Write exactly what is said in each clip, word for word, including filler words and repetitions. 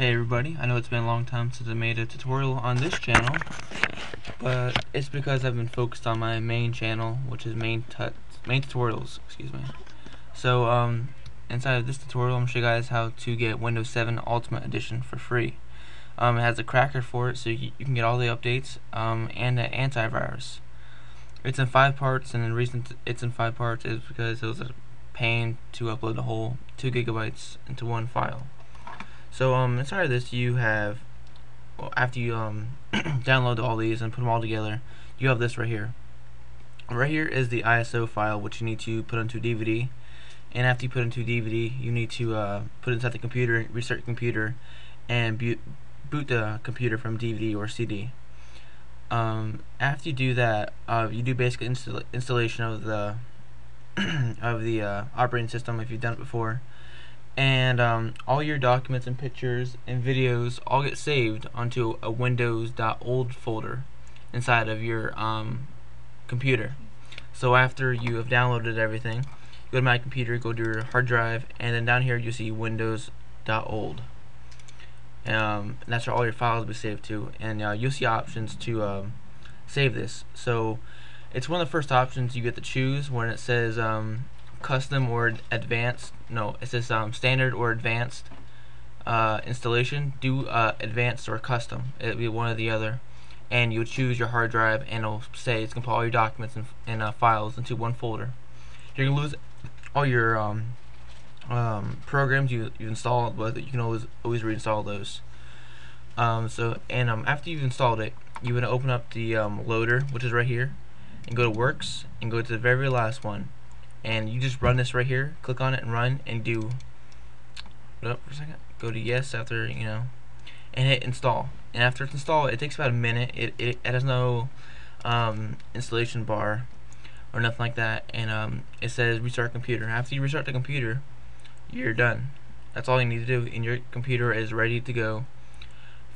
Hey everybody, I know it's been a long time since I made a tutorial on this channel, but it's because I've been focused on my main channel, which is main tuts, main tutorials, excuse me. So, um, inside of this tutorial, I'm going to show you guys how to get Windows seven Ultimate Edition for free. Um, it has a cracker for it, so you, you can get all the updates, um, and an antivirus. It's in five parts, and the reason it's in five parts is because it was a pain to upload the whole two gigabytes into one file. So um, inside of this, you have, well, after you um, download all these and put them all together, you have this right here. Right here is the I S O file, which you need to put onto D V D. And after you put into D V D, you need to uh, put it inside the computer, restart the computer, and boot the computer from D V D or C D. Um, after you do that, uh, you do basic install installation of the of the uh, operating system if you've done it before. And um, all your documents and pictures and videos all get saved onto a Windows dot old folder inside of your um, computer. So after you have downloaded everything, go to my computer, go to your hard drive, and then down here you see Windows dot old. Um, and that's where all your files will be saved to. And uh, you'll see options to um, save this. So it's one of the first options you get to choose when it says um, custom or advanced. No, it says um, standard or advanced uh, installation. Do uh, advanced or custom. It'll be one or the other, and you choose your hard drive, and it'll say it's gonna put all your documents and, and uh, files into one folder. You're gonna lose all your um, um, programs you you installed, but you can always always reinstall those. Um, so and um, after you've installed it, you wanna open up the um, loader, which is right here, and go to Works, and go to the very last one. And you just run this right here, click on it and run, and do hold up for a second, go to yes after, you know, and hit install. And after it's installed, it takes about a minute. It, it, it has no um, installation bar or nothing like that, and um, it says restart computer. After you restart the computer, you're done. That's all you need to do, and your computer is ready to go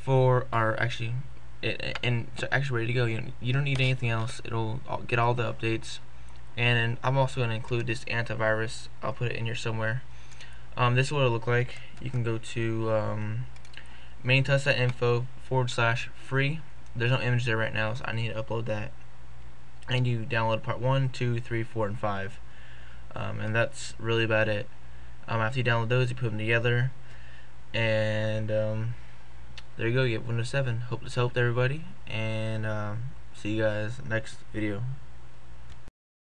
for our actually it and so actually ready to go. You don't, you don't need anything else. It'll get all the updates. And I'm also going to include this antivirus. I'll put it in here somewhere. Um, this is what it'll look like. You can go to um, maintuts.info forward slash free. There's no image there right now, so I need to upload that. And you download part one, two, three, four, and five. Um, and that's really about it. Um, after you download those, you put them together. And um, there you go. You get Windows seven. Hope this helped everybody. And um, see you guys next video.